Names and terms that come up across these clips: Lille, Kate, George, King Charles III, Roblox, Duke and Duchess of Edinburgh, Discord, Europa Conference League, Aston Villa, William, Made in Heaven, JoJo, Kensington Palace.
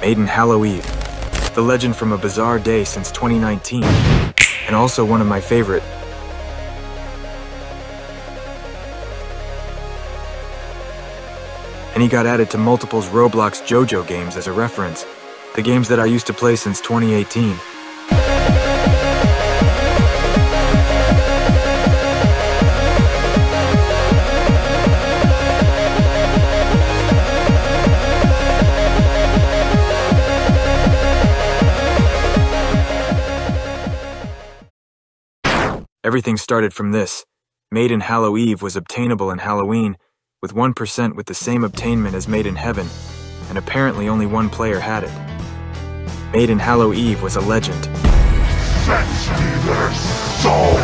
Made in Halloween, the legend from a bizarre day since 2019, and also one of my favorite. And he got added to multiple's Roblox JoJo games as a reference, the games that I used to play since 2018. Everything started from this. Made in Halloween was obtainable in Halloween, with 1% with the same obtainment as Made in Heaven, and apparently only one player had it. Made in Halloween was a legend. Fetch me their soul!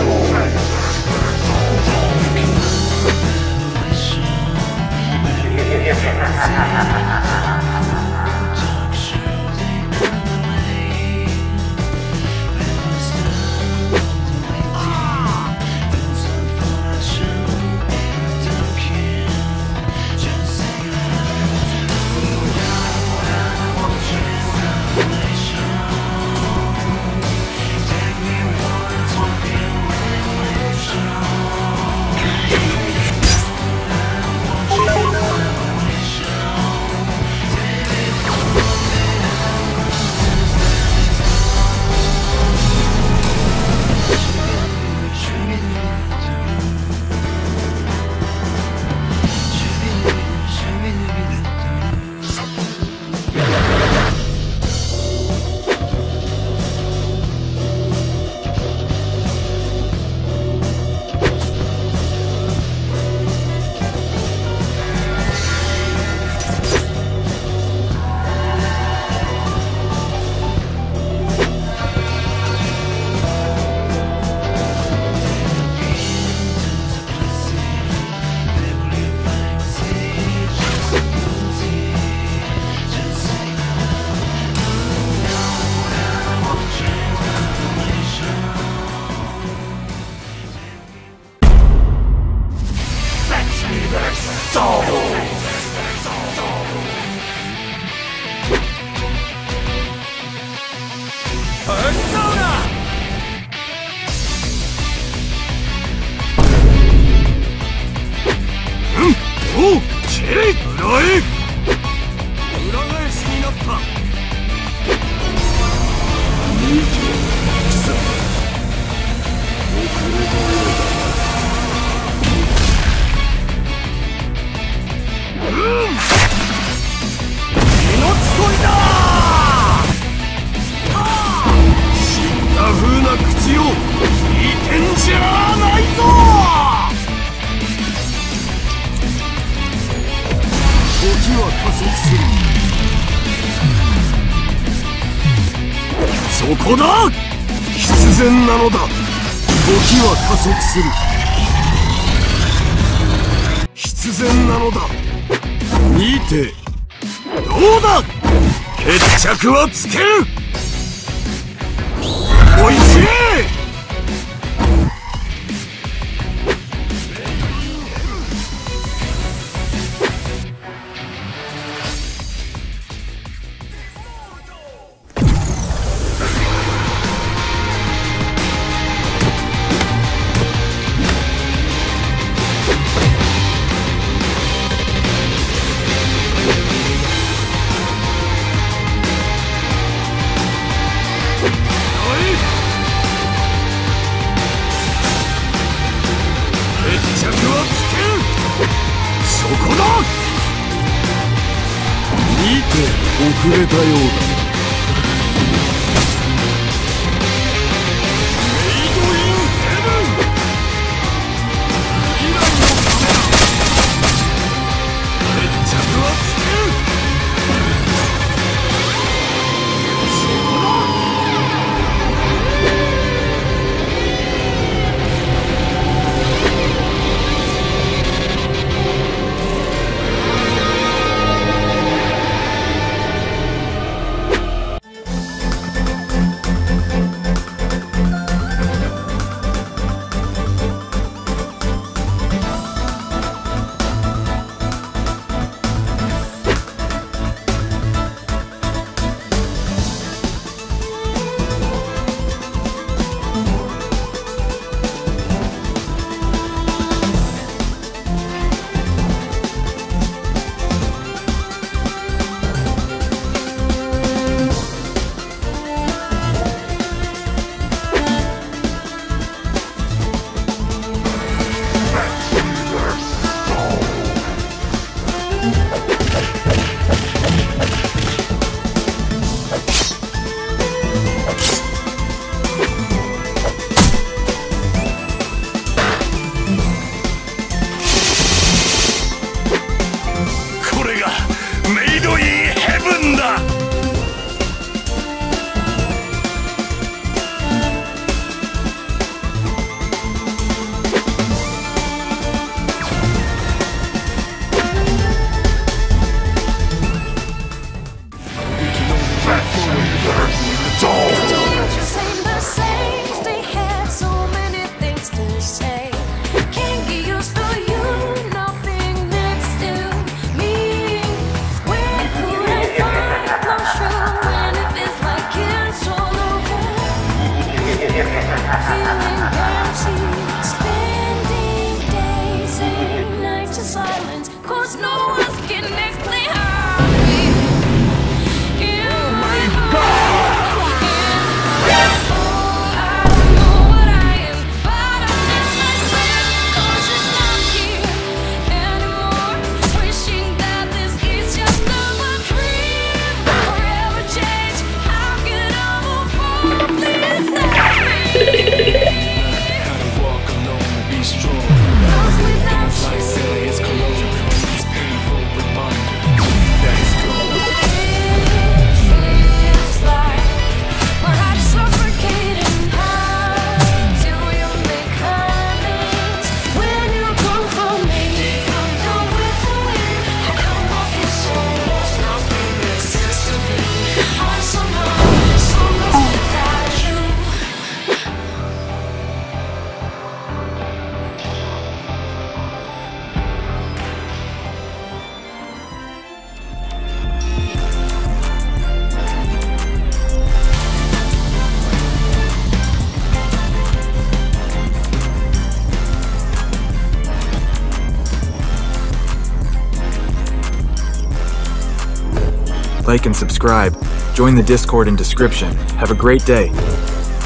like and subscribe, join the Discord in description. Have a great day.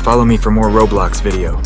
Follow me for more Roblox video.